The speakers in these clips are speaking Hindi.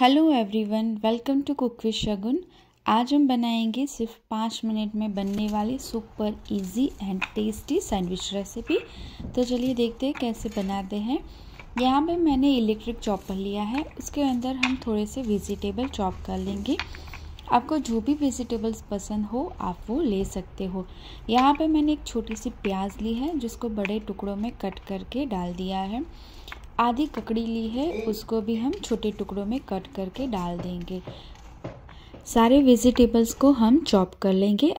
Hello everyone, welcome to cook with Shagun. आज हम बनाएंगे सिर्फ 5 मिनट में बनने वाले super easy and tasty sandwich recipe. तो चलिए देखते हैं कैसे बनाते हैं। यहाँ पे मैंने इलेक्ट्रिक चॉपर लिया है, उसके अंदर हम थोड़े से वेजिटेबल चॉप कर लेंगे। आपको जो भी वेजिटेबल्स पसंद हो आप वो ले सकते हो। यहाँ पे मैंने एक छोटी सी प्याज ली है जिसको बड़े टुकड़ों में कट करके डाल दिया है। आधी ककड़ी ली है, उसको भी हम छोटे टुकड़ों में कट करके डाल देंगे। सारे वेजिटेबल्स को हम चॉप कर लेंगे।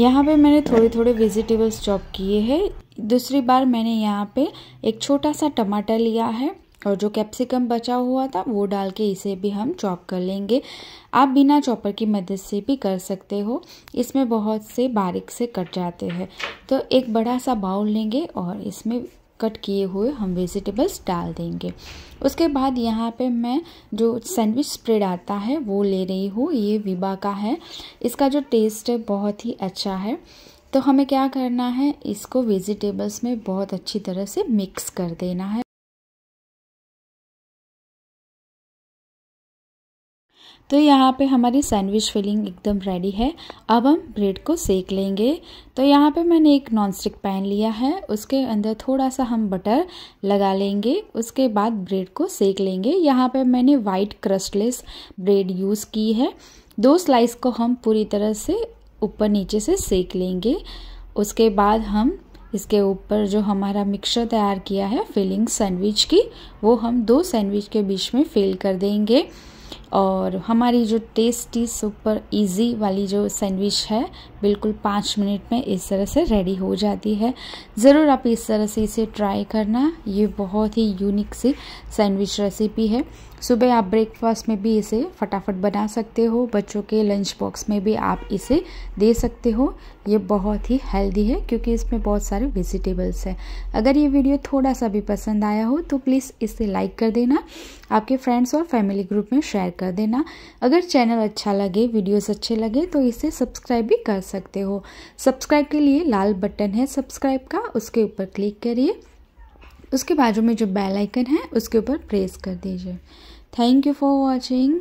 यहाँ पे मैंने थोड़े थोड़े वेजिटेबल्स चॉप किए हैं। दूसरी बार मैंने यहाँ पे एक छोटा सा टमाटर लिया है और जो कैप्सिकम बचा हुआ था वो डाल के इसे भी हम चॉप कर लेंगे। आप बिना चॉपर की मदद से भी कर सकते हो, इसमें बहुत से बारीक से कट जाते हैं। तो एक बड़ा सा बाउल लेंगे और इसमें कट किए हुए हम वेजिटेबल्स डाल देंगे। उसके बाद यहाँ पे मैं जो सैंडविच स्प्रेड आता है वो ले रही हूँ। ये विबा का है, इसका जो टेस्ट है बहुत ही अच्छा है। तो हमें क्या करना है, इसको वेजिटेबल्स में बहुत अच्छी तरह से मिक्स कर देना है। तो यहाँ पे हमारी सैंडविच फिलिंग एकदम रेडी है। अब हम ब्रेड को सेक लेंगे। तो यहाँ पे मैंने एक नॉनस्टिक पैन लिया है, उसके अंदर थोड़ा सा हम बटर लगा लेंगे। उसके बाद ब्रेड को सेक लेंगे। यहाँ पे मैंने वाइट क्रस्टलेस ब्रेड यूज़ की है। 2 स्लाइस को हम पूरी तरह से ऊपर नीचे से सेक लेंगे। उसके बाद हम इसके ऊपर जो हमारा मिक्सचर तैयार किया है फिलिंग सैंडविच की, वो हम 2 सैंडविच के बीच में फिल कर देंगे। और हमारी जो टेस्टी सुपर इजी वाली जो सैंडविच है बिल्कुल 5 मिनट में इस तरह से रेडी हो जाती है। ज़रूर आप इस तरह से इसे ट्राई करना। ये बहुत ही यूनिक सी सैंडविच रेसिपी है। सुबह आप ब्रेकफास्ट में भी इसे फटाफट बना सकते हो, बच्चों के लंच बॉक्स में भी आप इसे दे सकते हो। ये बहुत ही हेल्दी है क्योंकि इसमें बहुत सारे वेजिटेबल्स हैं। अगर ये वीडियो थोड़ा सा भी पसंद आया हो तो प्लीज़ इसे लाइक कर देना, आपके फ्रेंड्स और फैमिली ग्रुप में शेयर कर देना। अगर चैनल अच्छा लगे, वीडियोस अच्छे लगे तो इसे सब्सक्राइब भी कर सकते हो। सब्सक्राइब के लिए लाल बटन है सब्सक्राइब का, उसके ऊपर क्लिक करिए। उसके बाजू में जो बेल आइकन है उसके ऊपर प्रेस कर दीजिए। Thank you for watching.